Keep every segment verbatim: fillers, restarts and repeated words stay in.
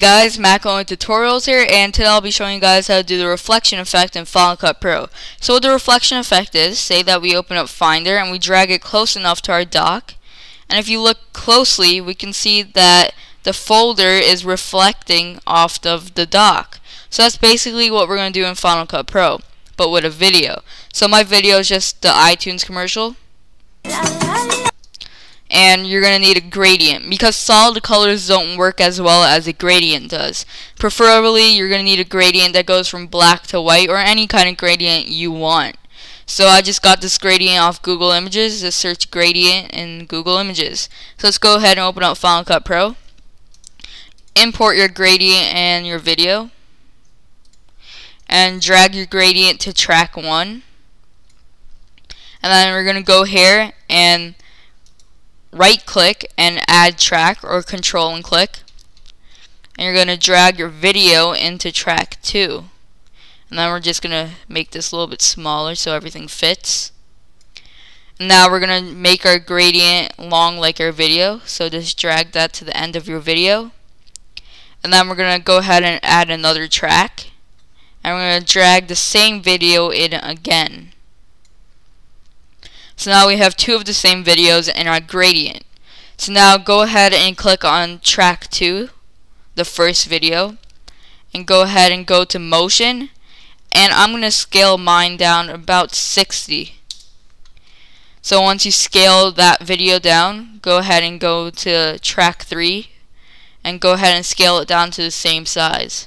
guys, MacOnly Tutorials here, and today I'll be showing you guys how to do the reflection effect in Final Cut Pro. So what the reflection effect is, say that we open up Finder and we drag it close enough to our dock, and if you look closely we can see that the folder is reflecting off of the dock. So that's basically what we're going to do in Final Cut Pro, but with a video. So my video is just the iTunes commercial. And you're going to need a gradient because solid colors don't work as well as a gradient does. Preferably you're going to need a gradient that goes from black to white, or any kind of gradient you want. So I just got this gradient off Google Images. Just search gradient in Google Images. So let's go ahead and open up Final Cut Pro. Import your gradient and your video. And drag your gradient to track one. And then we're going to go here and right click and add track, or control and click, and you're going to drag your video into track two, and then we're just going to make this a little bit smaller so everything fits. And now we're going to make our gradient long like our video, so just drag that to the end of your video, and then we're going to go ahead and add another track, and we're going to drag the same video in again. So now we have two of the same videos in our gradient. So now go ahead and click on track two, the first video, and go ahead and go to motion, and I'm going to scale mine down about sixty. So once you scale that video down, go ahead and go to track three and go ahead and scale it down to the same size.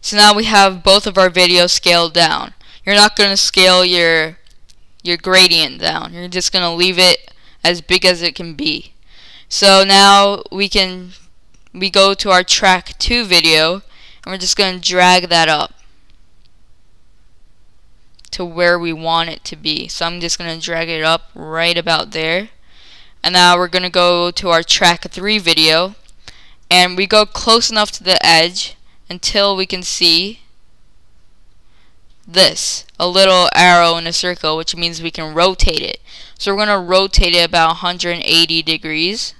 So now we have both of our videos scaled down. You're not going to scale your your gradient down. You're just going to leave it as big as it can be. So now we can we go to our track two video, and we're just going to drag that up to where we want it to be. So I'm just going to drag it up right about there. And now we're going to go to our track three video, and we go close enough to the edge until we can see this, a little arrow in a circle, which means we can rotate it. So we're going to rotate it about one hundred eighty degrees.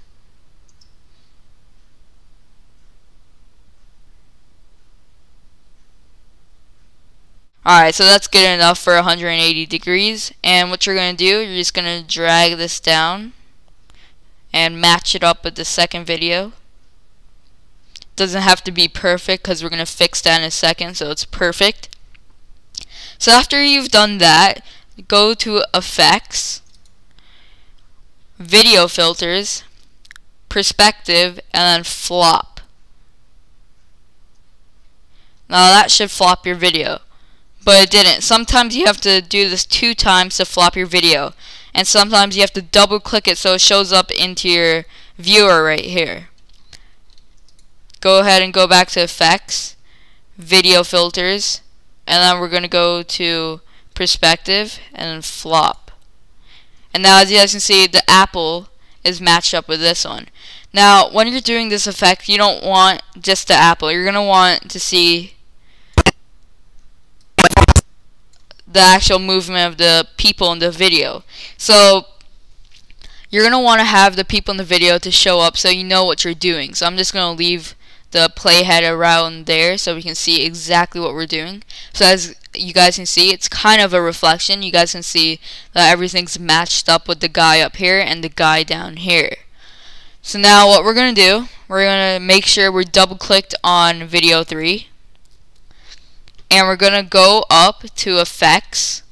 Alright, so that's good enough for one hundred eighty degrees, and what you're going to do, you're just going to drag this down and match it up with the second video. Doesn't have to be perfect because we're going to fix that in a second, so it's perfect. So after you've done that, go to Effects, Video Filters, Perspective, and then Flop. Now that should flop your video, but it didn't. Sometimes you have to do this two times to flop your video, and sometimes you have to double click it so it shows up into your viewer right here. Go ahead and go back to Effects, Video Filters, and then we're going to go to perspective and then flop. And now as you guys can see, the apple is matched up with this one. Now when you're doing this effect, you don't want just the apple. You're going to want to see the actual movement of the people in the video. So you're going to want to have the people in the video to show up so you know what you're doing. So I'm just going to leave the playhead around there so we can see exactly what we're doing. So as you guys can see, it's kind of a reflection. You guys can see that everything's matched up with the guy up here and the guy down here. So now what we're going to do, we're going to make sure we're double clicked on video three, and we're going to go up to effects,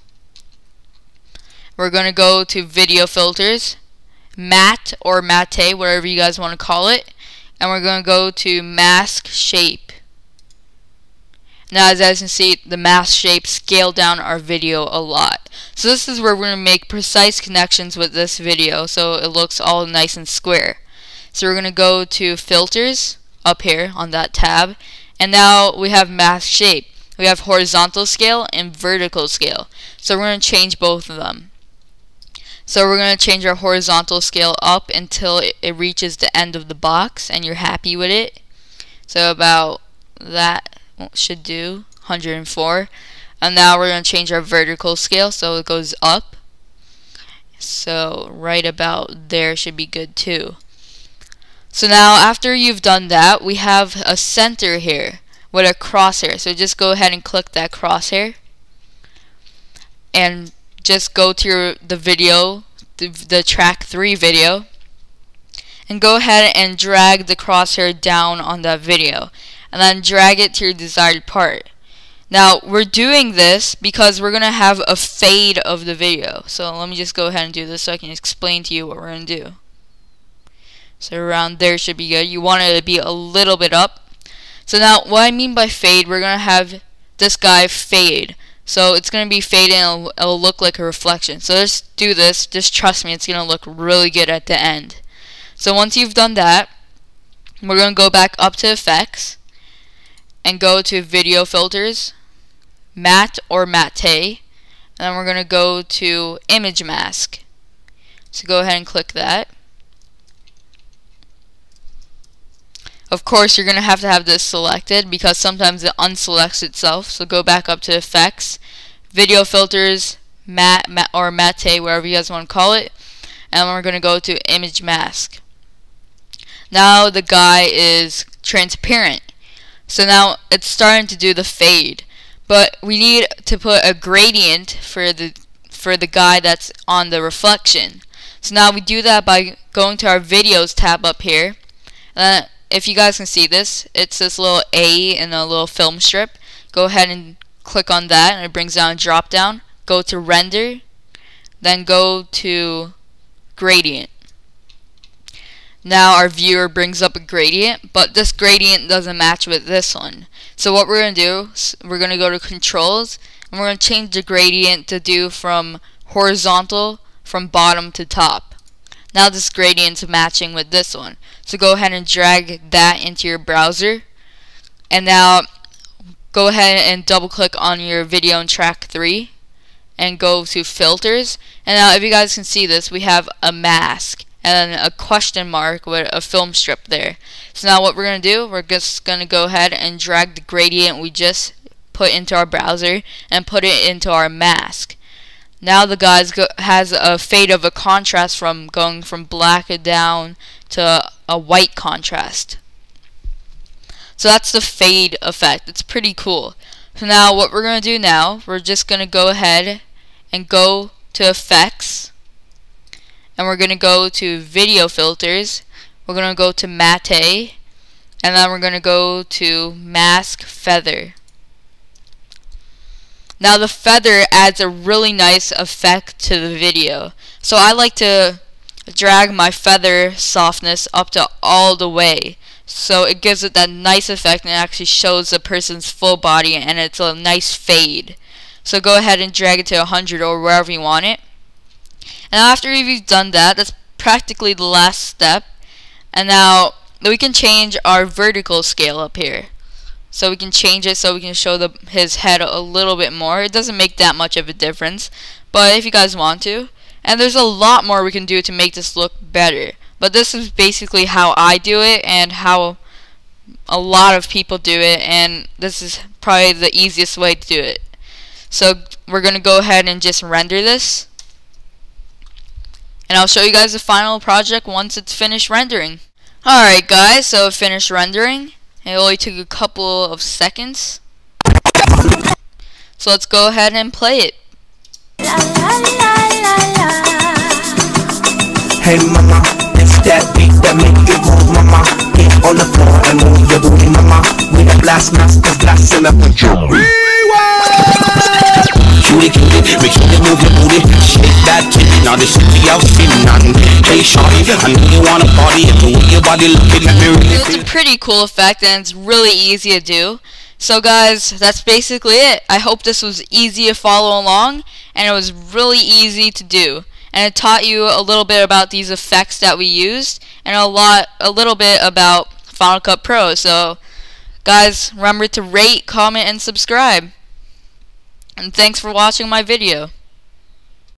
we're going to go to video filters, matte or matte, whatever you guys want to call it, and we're going to go to mask shape. Now as you guys can see, the mask shape scaled down our video a lot. So this is where we're going to make precise connections with this video so it looks all nice and square. So we're going to go to filters up here on that tab, and now we have mask shape. We have horizontal scale and vertical scale, so we're going to change both of them. So we're going to change our horizontal scale up until it, it reaches the end of the box and you're happy with it. So about that should do, one hundred four. And now we're going to change our vertical scale so it goes up. So right about there should be good too. So now after you've done that, we have a center here with a crosshair. So just go ahead and click that crosshair and just go to your, the video, the, the track three video, and go ahead and drag the crosshair down on that video and then drag it to your desired part. Now we're doing this because we're gonna have a fade of the video. So let me just go ahead and do this so I can explain to you what we're gonna do. So around there should be good. You want it to be a little bit up. So now what I mean by fade, we're gonna have this guy fade. So it's gonna be fading and it'll, it'll look like a reflection. So let's do this. Just trust me, it's gonna look really good at the end. So once you've done that, we're gonna go back up to effects and go to video filters, matte or matte, and then we're gonna go to image mask. So go ahead and click that. Of course, you're gonna have to have this selected because sometimes it unselects itself. So go back up to effects, video filters, matte, matte or matte, whatever you guys want to call it, and we're gonna go to image mask. Now the guy is transparent. So now it's starting to do the fade, but we need to put a gradient for the for the guy that's on the reflection. So now we do that by going to our videos tab up here. Uh, if you guys can see this, it's this little A and a little film strip. Go ahead and click on that and it brings down a drop down. Go to render, then go to gradient. Now our viewer brings up a gradient, but this gradient doesn't match with this one. So what we're going to do, we're going to go to controls and we're going to change the gradient to do from horizontal from bottom to top. Now this gradient's matching with this one. So go ahead and drag that into your browser. And now go ahead and double click on your video in track three and go to filters. And now if you guys can see this, we have a mask and then a question mark with a film strip there. So now what we're going to do, we're just going to go ahead and drag the gradient we just put into our browser and put it into our mask. Now the guy has a fade of a contrast from going from black down to a white contrast. So that's the fade effect. It's pretty cool. So now what we're going to do now, we're just going to go ahead and go to effects. And we're going to go to video filters, we're going to go to matte, and then we're going to go to mask feather. Now the feather adds a really nice effect to the video. So I like to drag my feather softness up to all the way. So it gives it that nice effect and it actually shows the person's full body and it's a nice fade. So go ahead and drag it to one hundred or wherever you want it. And after you've done that, that's practically the last step. And now we can change our vertical scale up here. So we can change it so we can show the, his head a little bit more. It doesn't make that much of a difference, but if you guys want to. And there's a lot more we can do to make this look better. But this is basically how I do it and how a lot of people do it. And this is probably the easiest way to do it. So we're going to go ahead and just render this. And I'll show you guys the final project once it's finished rendering. Alright guys, so it finished rendering. It only took a couple of seconds. So let's go ahead and play it. Hey mama, it's that beat that make you move mama. Get on the floor and move your booty mama. With a blast master's blast in a pajama. Rewind! Cutie cutie, make sure you move your booty. Shake that titty, now this shit be out spinning nothing. Hey shawty, I know you wanna party. And the way your body looking at me really. It's a pretty cool effect and it's really easy to do. So guys, that's basically it. I hope this was easy to follow along and it was really easy to do. And it taught you a little bit about these effects that we used and a lot, a little bit about Final Cut Pro. So guys, remember to rate, comment, and subscribe. And thanks for watching my video.